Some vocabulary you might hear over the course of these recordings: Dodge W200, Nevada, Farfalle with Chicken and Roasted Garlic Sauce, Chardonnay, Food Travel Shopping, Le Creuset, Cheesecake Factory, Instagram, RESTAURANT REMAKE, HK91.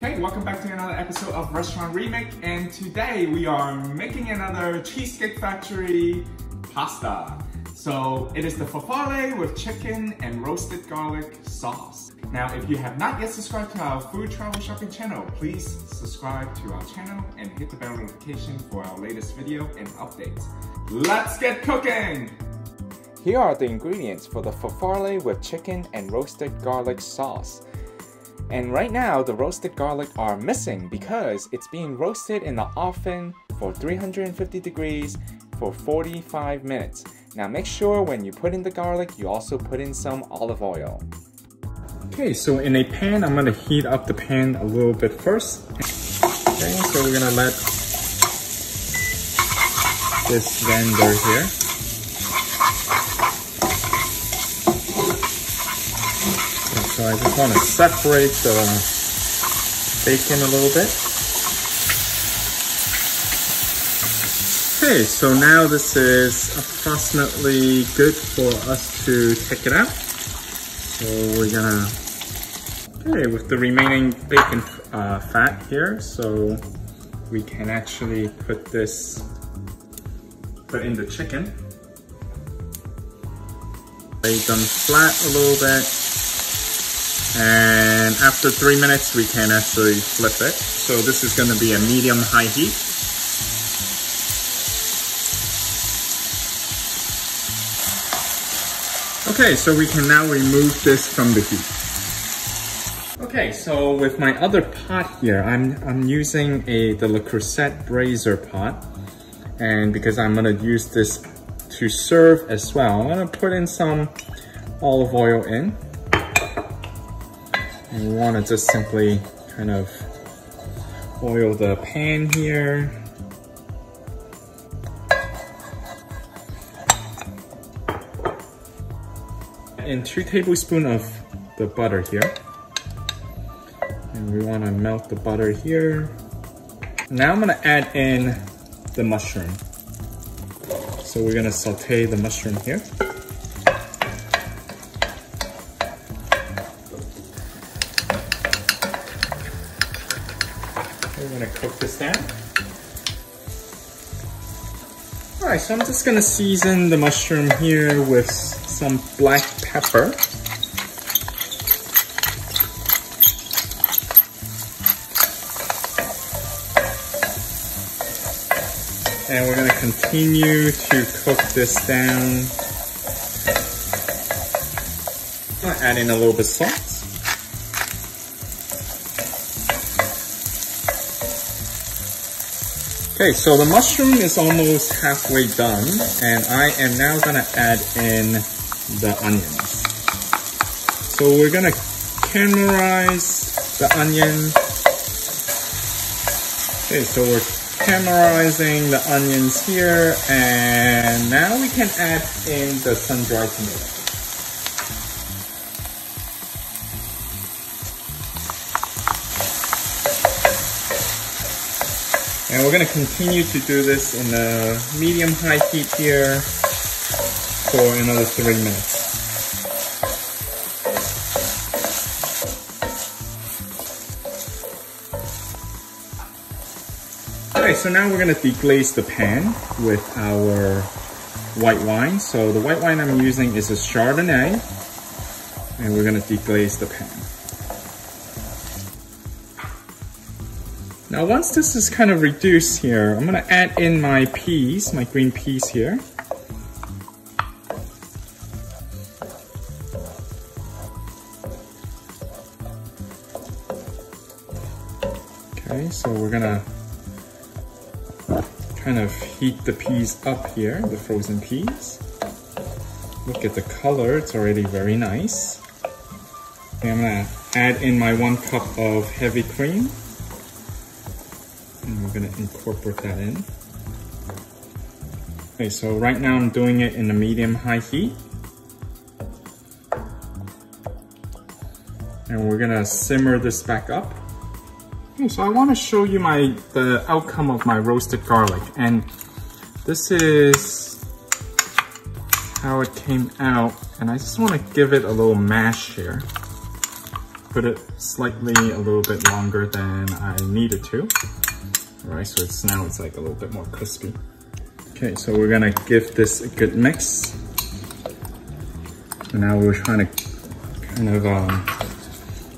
Hey, welcome back to another episode of Restaurant Remake, and today we are making another Cheesecake Factory pasta. So it is the farfalle with chicken and roasted garlic sauce. Now, if you have not yet subscribed to our Food Travel Shopping channel, please subscribe to our channel and hit the bell notification for our latest video and updates. Let's get cooking! Here are the ingredients for the farfalle with chicken and roasted garlic sauce. And right now, the roasted garlic are missing because it's being roasted in the oven for 350 degrees for 45 minutes. Now make sure when you put in the garlic, you also put in some olive oil. Okay, so in a pan, I'm gonna heat up the pan a little bit first. Okay, so we're gonna let this render here. So I just want to separate the bacon a little bit. Okay, so now this is approximately good for us to take it out. So we're gonna, okay, with the remaining bacon fat here, so we can actually put in the chicken. Lay them flat a little bit. And after 3 minutes, we can actually flip it. So this is going to be a medium-high heat. Okay, so we can now remove this from the heat. Okay, so with my other pot here, I'm using the Le Creuset braiser pot. And because I'm going to use this to serve as well, I'm going to put in some olive oil in. And we want to just simply kind of oil the pan here. And 2 tablespoons of the butter here. And we want to melt the butter here. Now I'm going to add in the mushroom. So we're going to saute the mushroom here. We're gonna cook this down. All right, so I'm just gonna season the mushroom here with some black pepper. And we're gonna continue to cook this down. I'm gonna add in a little bit of salt. Okay, so the mushroom is almost halfway done, and I am now gonna add in the onions. So we're gonna caramelize the onion. Okay, so we're caramelizing the onions here, and now we can add in the sun-dried tomato. And we're going to continue to do this in the medium-high heat here for another 3 minutes. Okay, so now we're going to deglaze the pan with our white wine. So the white wine I'm using is a Chardonnay, and we're going to deglaze the pan. Now once this is kind of reduced here, I'm gonna add in my peas, my green peas here. Okay, so we're gonna kind of heat the peas up here, the frozen peas. Look at the color, it's already very nice. And I'm gonna add in my 1 cup of heavy cream. And we're gonna incorporate that in. Okay, so right now I'm doing it in the medium-high heat. And we're gonna simmer this back up. Okay, so I wanna show you the outcome of my roasted garlic. And this is how it came out. And I just wanna give it a little mash here. put it slightly a little bit longer than I needed to. All right, so it's now it's like a little bit more crispy. Okay, so we're gonna give this a good mix. And now we're trying to kind of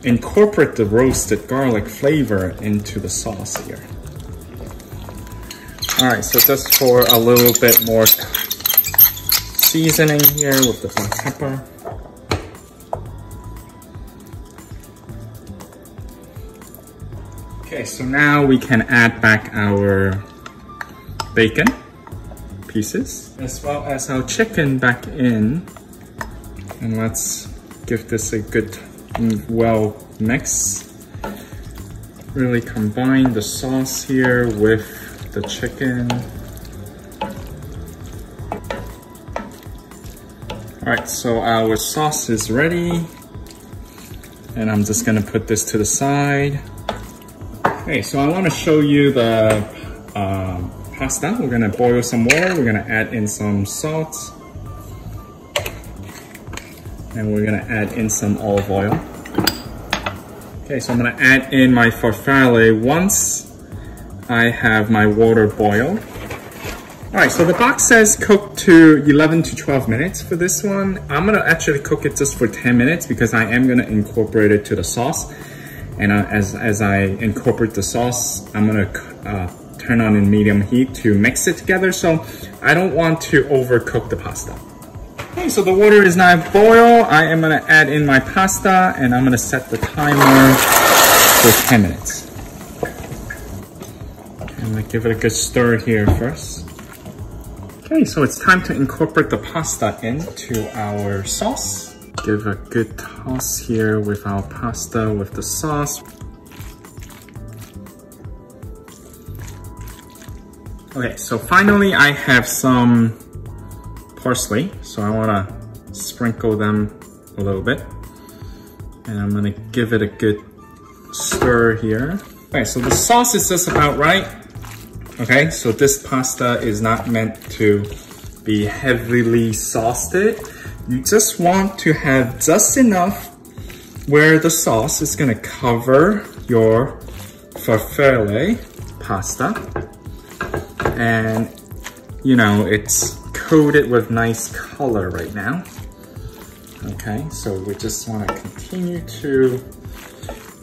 incorporate the roasted garlic flavor into the sauce here. All right, so just for a little bit more seasoning here with the black pepper. Okay, so now we can add back our bacon pieces as well as our chicken back in. And let's give this a good, well mix. Really combine the sauce here with the chicken. All right, so our sauce is ready. And I'm just gonna put this to the side. Okay, so I wanna show you the pasta. We're gonna boil some water. We're gonna add in some salt. And we're gonna add in some olive oil. Okay, so I'm gonna add in my farfalle once I have my water boil. All right, so the box says cook to 11 to 12 minutes for this one. I'm gonna actually cook it just for 10 minutes because I am gonna incorporate it to the sauce. And as I incorporate the sauce, I'm gonna turn on in medium heat to mix it together. So I don't want to overcook the pasta. Okay, so the water is now boiled. I am gonna add in my pasta and I'm gonna set the timer for 10 minutes. I'm gonna give it a good stir here first. Okay, so it's time to incorporate the pasta into our sauce. Give a good toss here with our pasta with the sauce. Okay, so finally I have some parsley, so I want to sprinkle them a little bit, and I'm going to give it a good stir here. Okay, so the sauce is just about right. Okay, so this pasta is not meant to be heavily sauced. You just want to have just enough where the sauce is going to cover your farfalle pasta, and you know it's coated with nice color right now. Okay, so we just want to continue to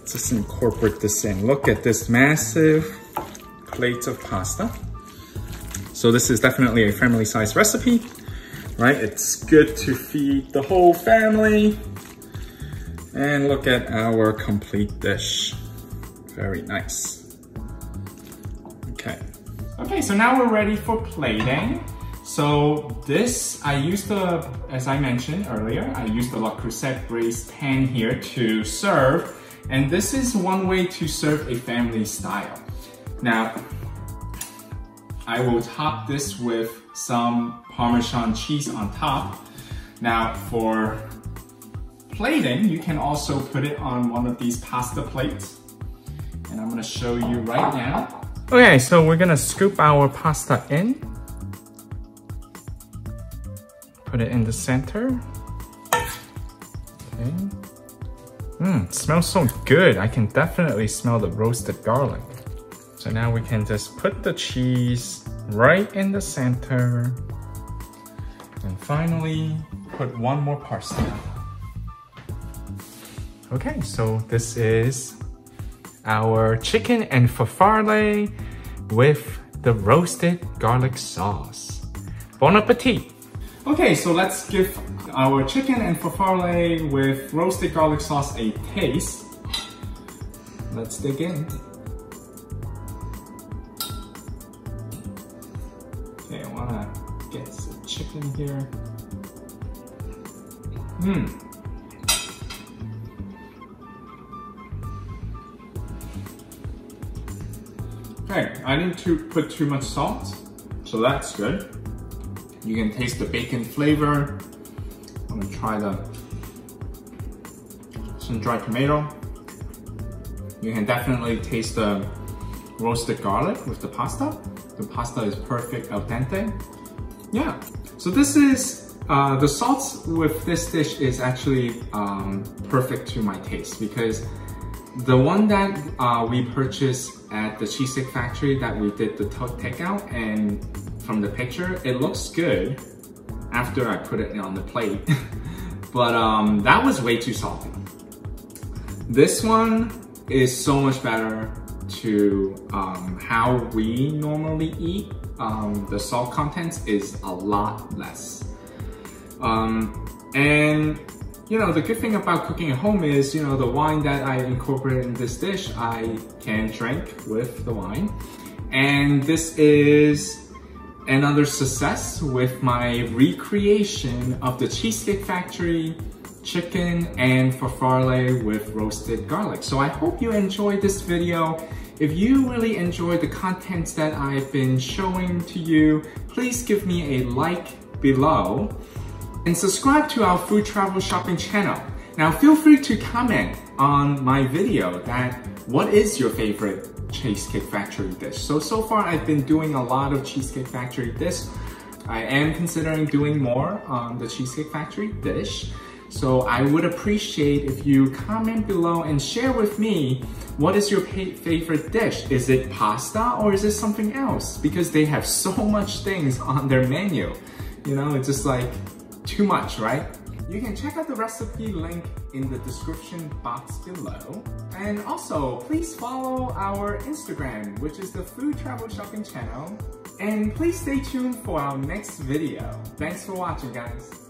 just incorporate this in. Look at this massive plate of pasta. So this is definitely a family size recipe, right? It's good to feed the whole family. And look at our complete dish. Very nice. Okay. Okay, so now we're ready for plating. So this, I used the, as I mentioned earlier, I used the Le Creuset braised pan here to serve. And this is one way to serve a family style. Now, I will top this with some Parmesan cheese on top. Now for plating, you can also put it on one of these pasta plates. And I'm gonna show you right now. Okay, so we're gonna scoop our pasta in. Put it in the center. Okay. Mmm, smells so good. I can definitely smell the roasted garlic. So now we can just put the cheese right in the center. And finally, put one more parsley. Okay, so this is our chicken and farfalle with the roasted garlic sauce. Bon appetit! Okay, so let's give our chicken and farfalle with roasted garlic sauce a taste. Let's dig in. Okay, I wanna get some chicken here. Hmm. Okay, I didn't put too much salt, so that's good. You can taste the bacon flavor. I'm gonna try some dried tomato. You can definitely taste the roasted garlic with the pasta. The pasta is perfect al dente. Yeah, so this is The salt with this dish is actually perfect to my taste, because the one that we purchased at the Cheesecake Factory that we did the takeout, and from the picture, it looks good after I put it on the plate. But that was way too salty. This one is so much better to how we normally eat. The salt contents is a lot less. And you know, the good thing about cooking at home is, you know, the wine that I incorporate in this dish, I can drink with the wine. And this is another success with my recreation of the Cheesecake Factory chicken and farfalle with roasted garlic. So I hope you enjoyed this video. If you really enjoyed the contents that I've been showing to you, please give me a like below and subscribe to our Food Travel Shopping channel. Now feel free to comment on my video that what is your favorite Cheesecake Factory dish. So far I've been doing a lot of Cheesecake Factory dish. I am considering doing more on the Cheesecake Factory dish. So I would appreciate if you comment below and share with me, what is your favorite dish? Is it pasta or is it something else? Because they have so much things on their menu. You know, it's just like too much, right? You can check out the recipe link in the description box below. And also, please follow our Instagram, which is the Food Travel Shopping channel. And please stay tuned for our next video. Thanks for watching, guys.